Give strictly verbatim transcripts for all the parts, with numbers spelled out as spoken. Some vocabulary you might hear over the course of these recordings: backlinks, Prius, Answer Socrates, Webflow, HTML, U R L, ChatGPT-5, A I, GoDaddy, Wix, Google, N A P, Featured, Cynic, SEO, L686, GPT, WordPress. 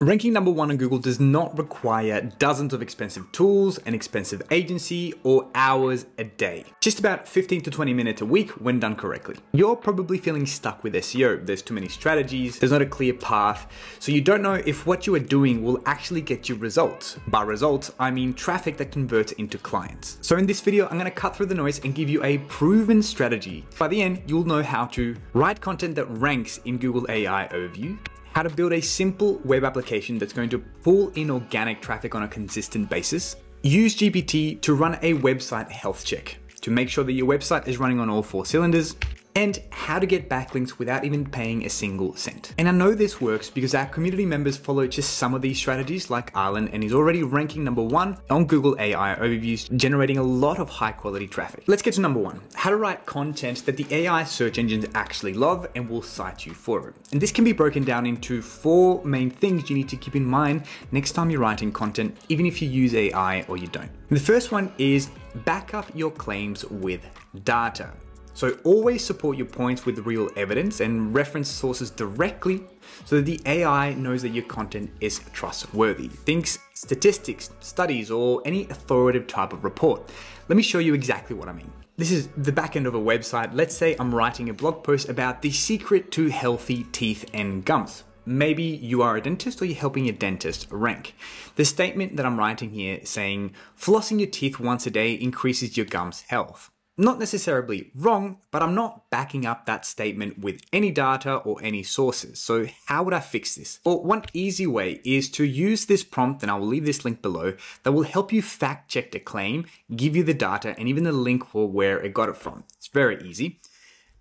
Ranking number one on Google does not require dozens of expensive tools, an expensive agency, or hours a day. Just about fifteen to twenty minutes a week when done correctly. You're probably feeling stuck with S E O. There's too many strategies, there's not a clear path, so you don't know if what you are doing will actually get you results. By results, I mean traffic that converts into clients. So in this video, I'm gonna cut through the noise and give you a proven strategy. By the end, you'll know how to write content that ranks in Google A I Overview, how to build a simple web application that's going to pull in organic traffic on a consistent basis, use G P T to run a website health check to make sure that your website is running on all four cylinders, and how to get backlinks without even paying a single cent. And I know this works because our community members follow just some of these strategies, like Arlen, and he's already ranking number one on Google A I Overviews, generating a lot of high quality traffic. Let's get to number one, how to write content that the A I search engines actually love and will cite you for it. And this can be broken down into four main things you need to keep in mind next time you're writing content, even if you use A I or you don't. The first one is back up your claims with data. So always support your points with real evidence and reference sources directly so that the A I knows that your content is trustworthy. Think statistics, studies, or any authoritative type of report. Let me show you exactly what I mean. This is the back end of a website. Let's say I'm writing a blog post about the secret to healthy teeth and gums. Maybe you are a dentist or you're helping your dentist rank. The statement that I'm writing here saying, flossing your teeth once a day increases your gums health. Not necessarily wrong, but I'm not backing up that statement with any data or any sources. So how would I fix this? Well, one easy way is to use this prompt, and I will leave this link below, that will help you fact check the claim, give you the data, and even the link for where it got it from. It's very easy.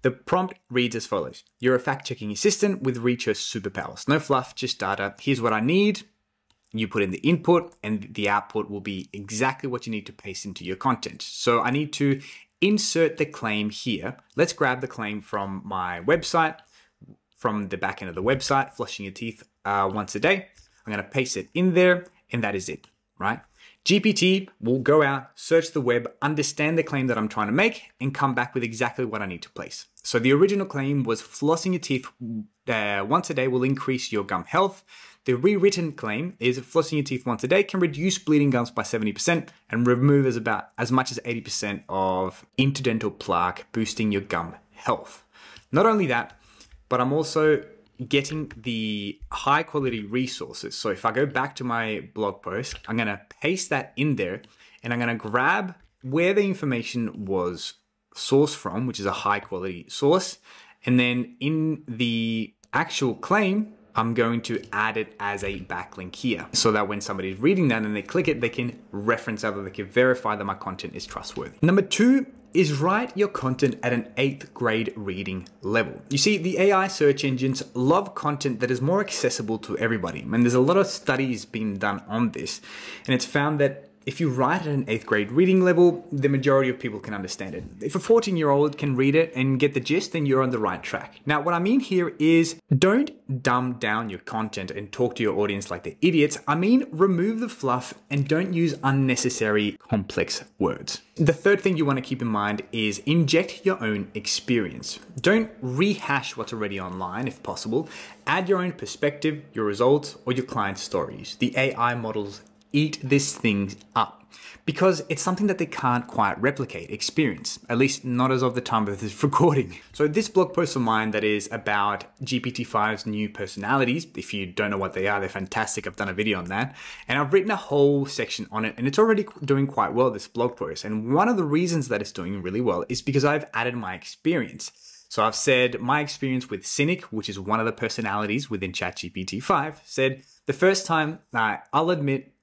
The prompt reads as follows. You're a fact checking assistant with research superpowers. No fluff, just data. Here's what I need. You put in the input and the output will be exactly what you need to paste into your content. So I need to insert the claim here. Let's grab the claim from my website, from the back end of the website, flossing your teeth uh, once a day. I'm gonna paste it in there and that is it, right? G P T will go out, search the web, understand the claim that I'm trying to make and come back with exactly what I need to place. So the original claim was flossing your teeth uh, once a day will increase your gum health. The rewritten claim is flossing your teeth once a day can reduce bleeding gums by seventy percent and remove as about as much as eighty percent of interdental plaque, boosting your gum health. Not only that, but I'm also getting the high quality resources. So if I go back to my blog post, I'm gonna paste that in there and I'm gonna grab where the information was sourced from, which is a high quality source. And then in the actual claim, I'm going to add it as a backlink here so that when somebody's reading that and they click it, they can reference that, or they can verify that my content is trustworthy. Number two is write your content at an eighth grade reading level. You see, the A I search engines love content that is more accessible to everybody. And there's a lot of studies being done on this. And it's found that if you write at an eighth grade reading level, the majority of people can understand it. If a fourteen year old can read it and get the gist, then you're on the right track. Now, what I mean here is don't dumb down your content and talk to your audience like they're idiots. I mean, remove the fluff and don't use unnecessary complex words. The third thing you want to keep in mind is inject your own experience. Don't rehash what's already online if possible. Add your own perspective, your results, or your client's stories. The A I models eat this thing up because it's something that they can't quite replicate, experience, at least not as of the time of this recording. So this blog post of mine that is about G P T five's new personalities, if you don't know what they are, they're fantastic. I've done a video on that and I've written a whole section on it and it's already doing quite well, this blog post. And one of the reasons that it's doing really well is because I've added my experience. So I've said my experience with Cynic, which is one of the personalities within Chat G P T five, said the first time uh, I'll admit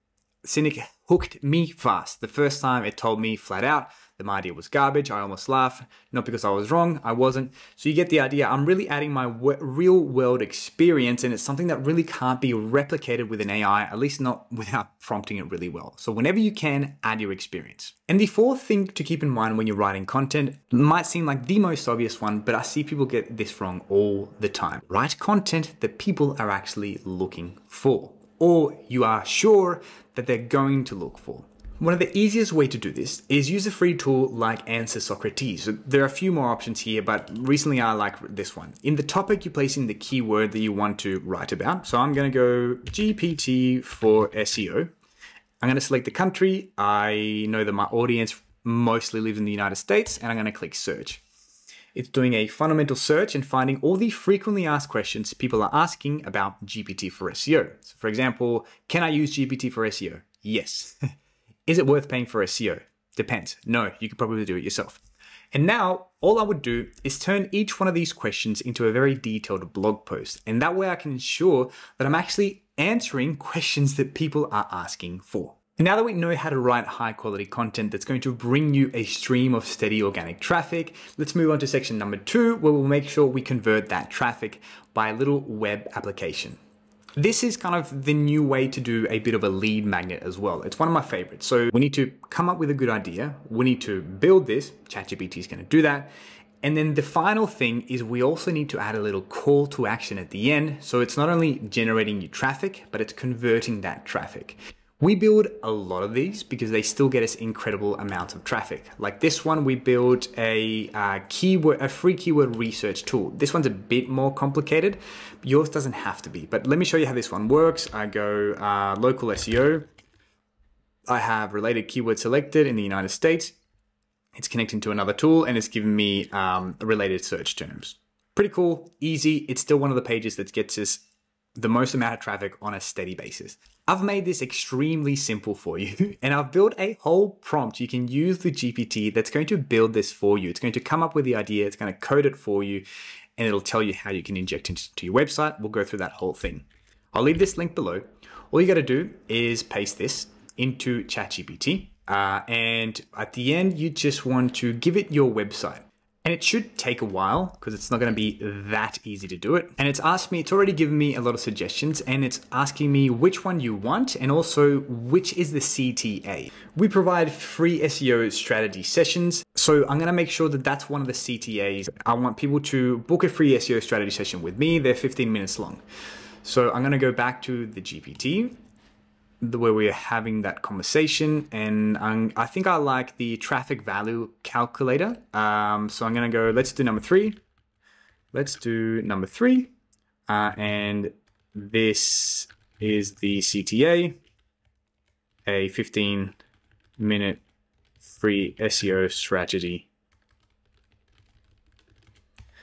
Cynic hooked me fast. The first time it told me flat out that my idea was garbage, I almost laughed, not because I was wrong, I wasn't. So you get the idea, I'm really adding my real world experience and it's something that really can't be replicated with an A I, at least not without prompting it really well. So whenever you can, add your experience. And the fourth thing to keep in mind when you're writing content might seem like the most obvious one, but I see people get this wrong all the time. Write content that people are actually looking for, or you are sure that they're going to look for. One of the easiest way to do this is use a free tool like Answer Socrates. There are a few more options here, but recently I like this one. In the topic, you place in the keyword that you want to write about. So I'm going to go G P T for S E O. I'm going to select the country. I know that my audience mostly lives in the United States, and I'm going to click search. It's doing a fundamental search and finding all the frequently asked questions people are asking about G P T for S E O. So for example, can I use G P T for S E O? Yes. Is it worth paying for S E O? Depends. No, you could probably do it yourself. And now all I would do is turn each one of these questions into a very detailed blog post. And that way I can ensure that I'm actually answering questions that people are asking for. And now that we know how to write high quality content that's going to bring you a stream of steady organic traffic, let's move on to section number two, where we'll make sure we convert that traffic by a little web application. This is kind of the new way to do a bit of a lead magnet as well. It's one of my favorites. So we need to come up with a good idea. We need to build this. ChatGPT is going to do that. And then the final thing is we also need to add a little call to action at the end. So it's not only generating new traffic, but it's converting that traffic. We build a lot of these because they still get us incredible amounts of traffic. Like this one, we built a, uh, keyword, a free keyword research tool. This one's a bit more complicated. Yours doesn't have to be, but let me show you how this one works. I go uh, local S E O. I have related keywords selected in the United States. It's connecting to another tool and it's giving me um, related search terms. Pretty cool, easy. It's still one of the pages that gets us the most amount of traffic on a steady basis. I've made this extremely simple for you, and I've built a whole prompt you can use with G P T that's going to build this for you. It's going to come up with the idea, it's going to code it for you, and it'll tell you how you can inject it into your website. We'll go through that whole thing. I'll leave this link below. All you got to do is paste this into ChatGPT, uh, and at the end, you just want to give it your website. And it should take a while because it's not going to be that easy to do it. And it's asked me, it's already given me a lot of suggestions, and it's asking me which one you want and also which is the C T A. We provide free S E O strategy sessions. So I'm going to make sure that that's one of the C T As. I want people to book a free S E O strategy session with me. They're fifteen minutes long. So I'm going to go back to the G P T, the way we're having that conversation, and I'm, I think I like the traffic value calculator. Um, so I'm going to go, let's do number three. Let's do number three. Uh, and this is the C T A, a fifteen minute free S E O strategy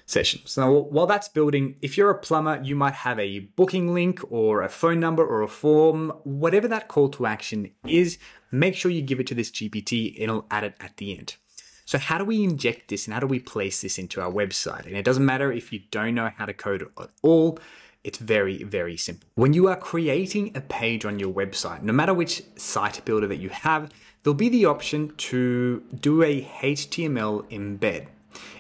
session. So while that's building, if you're a plumber, you might have a booking link or a phone number or a form, whatever that call to action is, make sure you give it to this G P T. It'll add it at the end. So how do we inject this and how do we place this into our website? And it doesn't matter if you don't know how to code at all. It's very, very simple. When you are creating a page on your website, no matter which site builder that you have, there'll be the option to do a H T M L embed.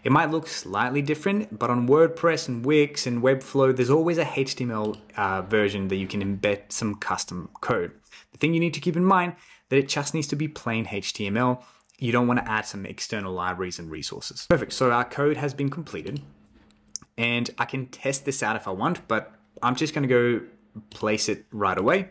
It might look slightly different, but on WordPress and Wix and Webflow, there's always a H T M L uh, version that you can embed some custom code. The thing you need to keep in mind that it just needs to be plain H T M L. You don't want to add some external libraries and resources. Perfect. So our code has been completed and I can test this out if I want, but I'm just going to go place it right away.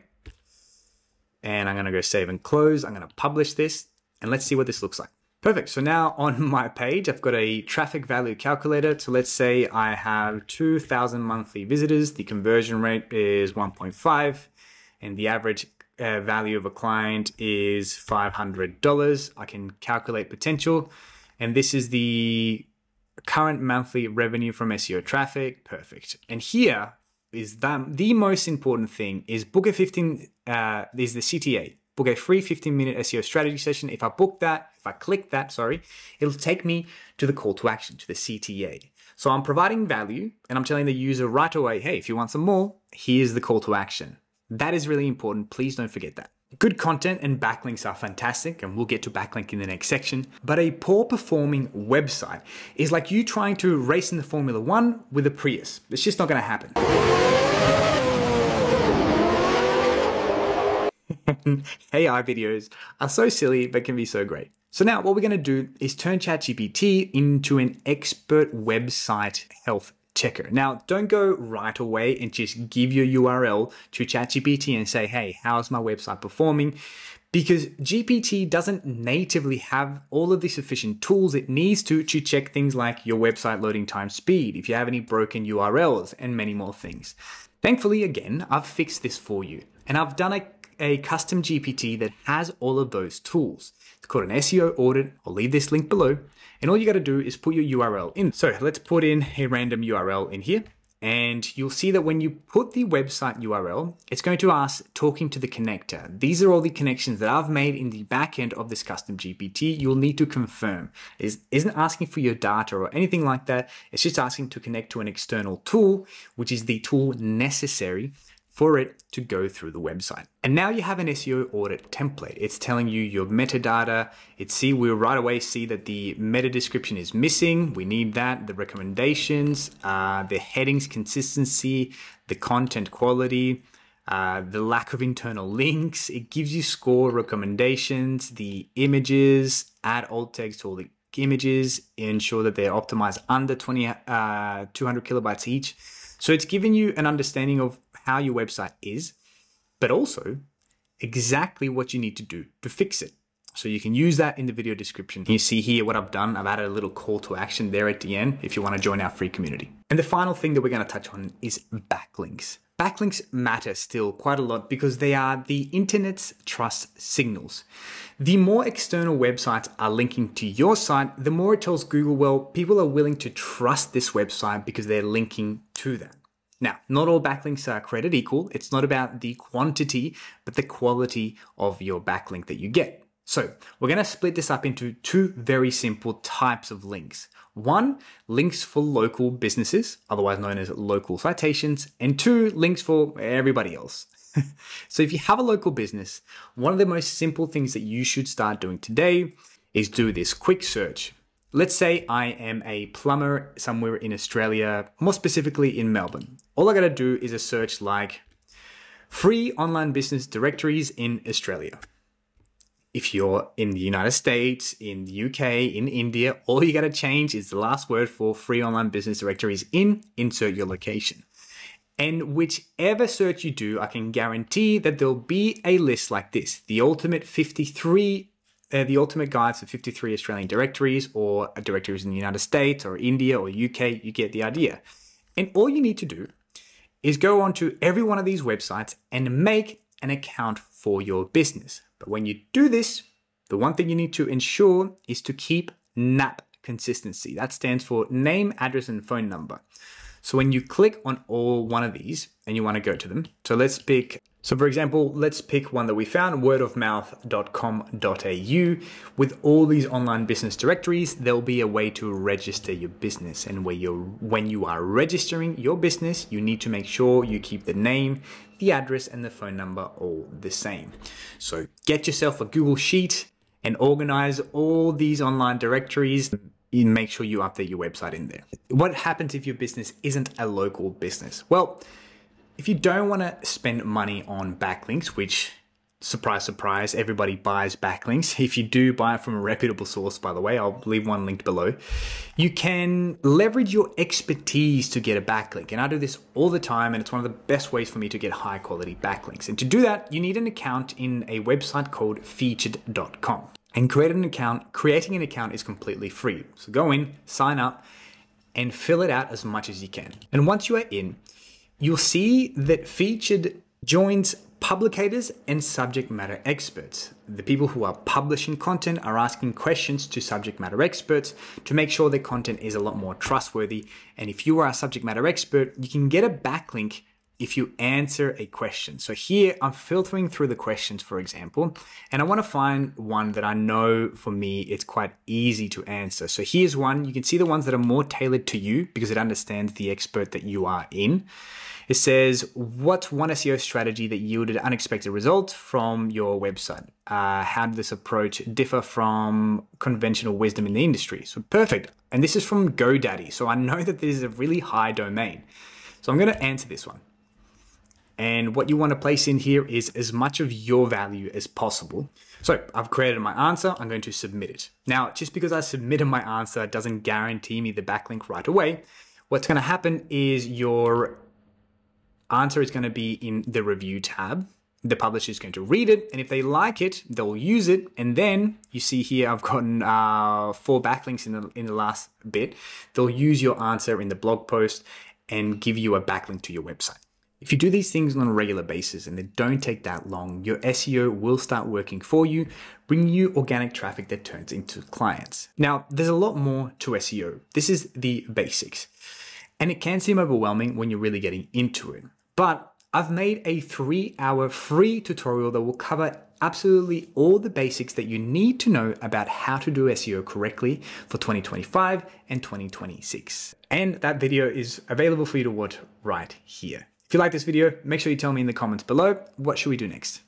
And I'm going to go save and close. I'm going to publish this and let's see what this looks like. Perfect. So now on my page, I've got a traffic value calculator. So let's say I have two thousand monthly visitors. The conversion rate is one point five and the average uh, value of a client is five hundred dollars. I can calculate potential. And this is the current monthly revenue from S E O traffic. Perfect. And here is the, the most important thing is book a fifteen, uh, is the C T A. Book a free fifteen minute S E O strategy session. If I book that, if I click that, sorry, it'll take me to the call to action, to the C T A. So I'm providing value and I'm telling the user right away, hey, if you want some more, here's the call to action. That is really important. Please don't forget that. Good content and backlinks are fantastic, and we'll get to backlink in the next section. But a poor performing website is like you trying to race in the Formula One with a Prius. It's just not going to happen. A I videos are so silly, but can be so great. So now what we're going to do is turn ChatGPT into an expert website health checker. Now, don't go right away and just give your U R L to ChatGPT and say, hey, how's my website performing? Because G P T doesn't natively have all of the sufficient tools it needs to, to check things like your website loading time speed, if you have any broken U R Ls, and many more things. Thankfully, again, I've fixed this for you, and I've done a, a custom G P T that has all of those tools. It's called an S E O audit. I'll leave this link below, and all you gotta do is put your U R L in. So let's put in a random U R L in here. And you'll see that when you put the website U R L, it's going to ask talking to the connector. These are all the connections that I've made in the back end of this custom G P T. You'll need to confirm. It isn't asking for your data or anything like that. It's just asking to connect to an external tool, which is the tool necessary for it to go through the website. And now you have an S E O audit template. It's telling you your metadata. It see we right away see that the meta description is missing. We need that, the recommendations, uh, the headings consistency, the content quality, uh, the lack of internal links. It gives you score recommendations, the images, add alt text to all the images, ensure that they're optimized under twenty, uh, two hundred kilobytes each. So it's giving you an understanding of how your website is, but also exactly what you need to do to fix it. So you can use that in the video description. You see here what I've done. I've added a little call to action there at the end if you want to join our free community. And the final thing that we're going to touch on is backlinks. Backlinks matter still quite a lot because they are the internet's trust signals. The more external websites are linking to your site, the more it tells Google, well, people are willing to trust this website because they're linking to that. Now, not all backlinks are created equal. It's not about the quantity, but the quality of your backlink that you get. So we're going to split this up into two very simple types of links. One, links for local businesses, otherwise known as local citations, and two, links for everybody else. So if you have a local business, one of the most simple things that you should start doing today is do this quick search. Let's say I am a plumber somewhere in Australia, more specifically in Melbourne. All I gotta do is a search like free online business directories in Australia. If you're in the United States, in the U K, in India, all you gotta change is the last word for free online business directories in, insert your location. And whichever search you do, I can guarantee that there'll be a list like this, the ultimate fifty-three Uh, the ultimate guides for fifty-three Australian directories or directories in the United States or India or U K, you get the idea. And all you need to do is go onto every one of these websites and make an account for your business. But when you do this, the one thing you need to ensure is to keep N A P consistency. That stands for name, address, and phone number. So when you click on all one of these and you want to go to them, so let's pick, so for example, let's pick one that we found, word of mouth dot com dot A U. With all these online business directories, there'll be a way to register your business. And where you're, when you are registering your business, you need to make sure you keep the name, the address, and the phone number all the same. So get yourself a Google Sheet and organize all these online directories. You make sure you update your website in there. What happens if your business isn't a local business? Well, if you don't want to spend money on backlinks, which surprise, surprise, everybody buys backlinks. If you do buy it from a reputable source, by the way, I'll leave one linked below. You can leverage your expertise to get a backlink. And I do this all the time. And it's one of the best ways for me to get high quality backlinks. And to do that, you need an account in a website called featured dot com. And create an account, creating an account is completely free. So go in, sign up, and fill it out as much as you can. And once you are in, you'll see that Featured joins publicators and subject matter experts. The people who are publishing content are asking questions to subject matter experts to make sure their content is a lot more trustworthy. And if you are a subject matter expert, you can get a backlink if you answer a question. So here I'm filtering through the questions, for example, and I wanna find one that I know for me, it's quite easy to answer. So here's one, you can see the ones that are more tailored to you because it understands the expert that you are in. It says, what's one S E O strategy that yielded unexpected results from your website? Uh, how did this approach differ from conventional wisdom in the industry? So perfect. And this is from GoDaddy. So I know that this is a really high domain. So I'm gonna answer this one. And what you want to place in here is as much of your value as possible. So I've created my answer. I'm going to submit it. Now, just because I submitted my answer doesn't guarantee me the backlink right away. what's going to happen is your answer is going to be in the review tab. The publisher is going to read it, and if they like it, they'll use it. And then you see here, I've gotten uh, four backlinks in the, in the last bit. They'll use your answer in the blog post and give you a backlink to your website. If you do these things on a regular basis and they don't take that long, your S E O will start working for you, bringing you organic traffic that turns into clients. Now, there's a lot more to S E O. This is the basics, and it can seem overwhelming when you're really getting into it, but I've made a three hour free tutorial that will cover absolutely all the basics that you need to know about how to do S E O correctly for twenty twenty-five and twenty twenty-six. And that video is available for you to watch right here. If you like this video, make sure you tell me in the comments below, what should we do next?